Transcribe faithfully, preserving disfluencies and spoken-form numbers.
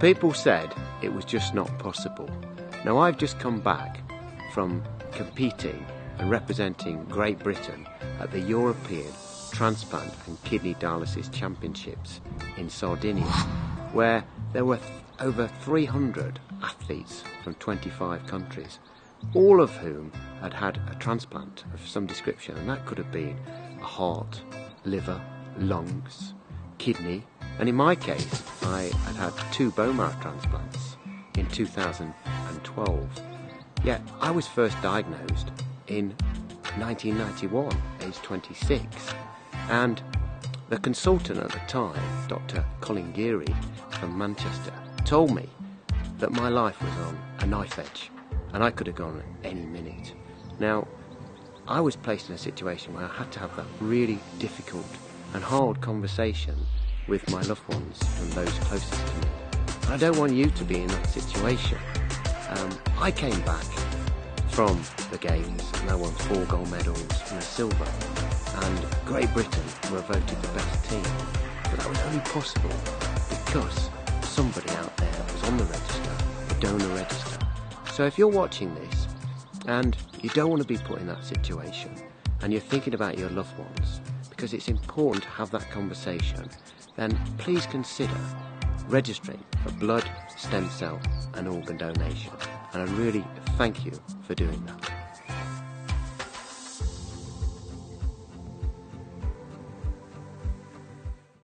People said it was just not possible. Now, I've just come back from competing and representing Great Britain at the European Transplant and Kidney Dialysis Championships in Sardinia, where there were over three hundred athletes from twenty-five countries, all of whom had had a transplant of some description, and that could have been a heart, liver, lungs, kidney, and in my case, I had had two bone marrow transplants in two thousand twelve. Yet I was first diagnosed in nineteen ninety-one, age twenty-six, and the consultant at the time, Doctor Colin Geary from Manchester, told me that my life was on a knife edge and I could have gone any minute. Now, I was placed in a situation where I had to have that really difficult and hard conversation with my loved ones and those closest to me. And I don't want you to be in that situation. Um, I came back from the Games and I won four gold medals and a silver, and Great Britain were voted the best team. But that was only possible because somebody out there was on the register, the donor register. So if you're watching this and you don't want to be put in that situation and you're thinking about your loved ones, because it's important to have that conversation, then please consider registering for blood, stem cell and organ donation. And I really thank you for doing that.